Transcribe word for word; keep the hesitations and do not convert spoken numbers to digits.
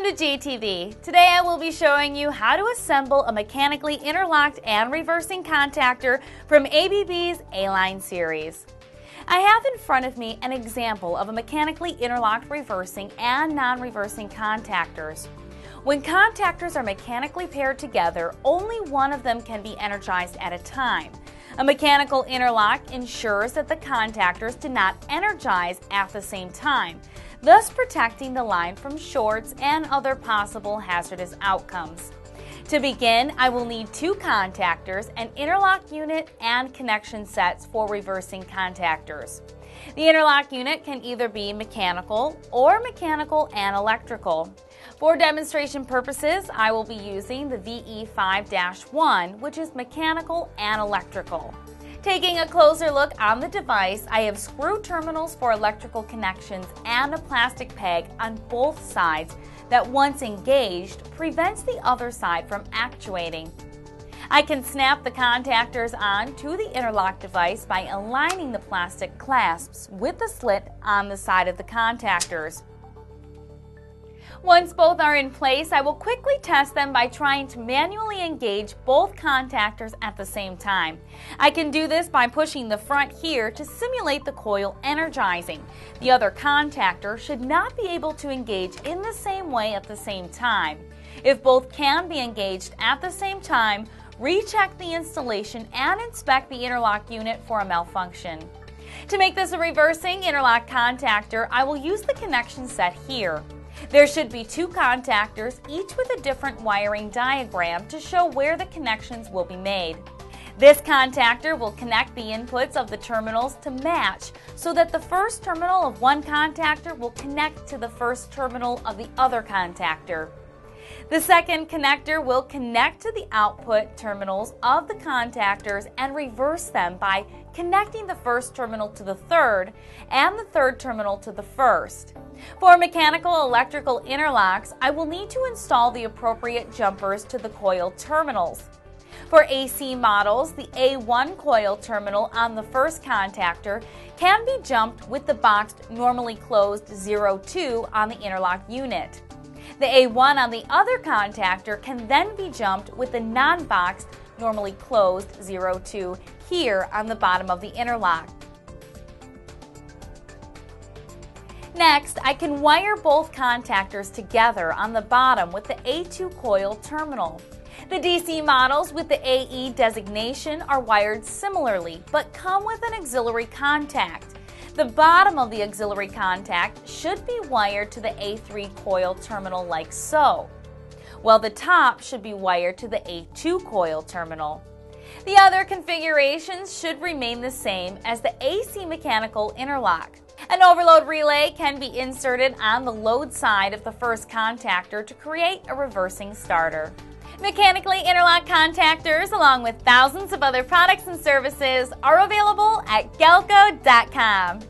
Welcome to G T V. Today I will be showing you how to assemble a mechanically interlocked and reversing contactor from A B B's A-Line series. I have in front of me an example of a mechanically interlocked reversing and non-reversing contactors. When contactors are mechanically paired together, only one of them can be energized at a time. A mechanical interlock ensures that the contactors do not energize at the same time, thus protecting the line from shorts and other possible hazardous outcomes. To begin, I will need two contactors, an interlock unit, and connection sets for reversing contactors. The interlock unit can either be mechanical or mechanical and electrical. For demonstration purposes, I will be using the V E five dash one, which is mechanical and electrical. Taking a closer look on the device, I have screw terminals for electrical connections and a plastic peg on both sides that, once engaged, prevents the other side from actuating. I can snap the contactors on to the interlock device by aligning the plastic clasps with the slit on the side of the contactors. Once both are in place, I will quickly test them by trying to manually engage both contactors at the same time. I can do this by pushing the front here to simulate the coil energizing. The other contactor should not be able to engage in the same way at the same time. If both can be engaged at the same time, recheck the installation and inspect the interlock unit for a malfunction. To make this a reversing interlock contactor, I will use the connection set here. There should be two contactors, each with a different wiring diagram to show where the connections will be made. This contactor will connect the inputs of the terminals to match so that the first terminal of one contactor will connect to the first terminal of the other contactor. The second connector will connect to the output terminals of the contactors and reverse them by connecting the first terminal to the third and the third terminal to the first. For mechanical electrical interlocks, I will need to install the appropriate jumpers to the coil terminals. For A C models, the A one coil terminal on the first contactor can be jumped with the boxed normally closed zero two on the interlock unit. The A one on the other contactor can then be jumped with the non-boxed, normally closed zero two here on the bottom of the interlock. Next, I can wire both contactors together on the bottom with the A two coil terminal. The D C models with the A E designation are wired similarly, but come with an auxiliary contact. The bottom of the auxiliary contact should be wired to the A three coil terminal like so, while the top should be wired to the A two coil terminal. The other configurations should remain the same as the A C mechanical interlock. An overload relay can be inserted on the load side of the first contactor to create a reversing starter. Mechanically interlocked contactors, along with thousands of other products and services, are available at galco dot com.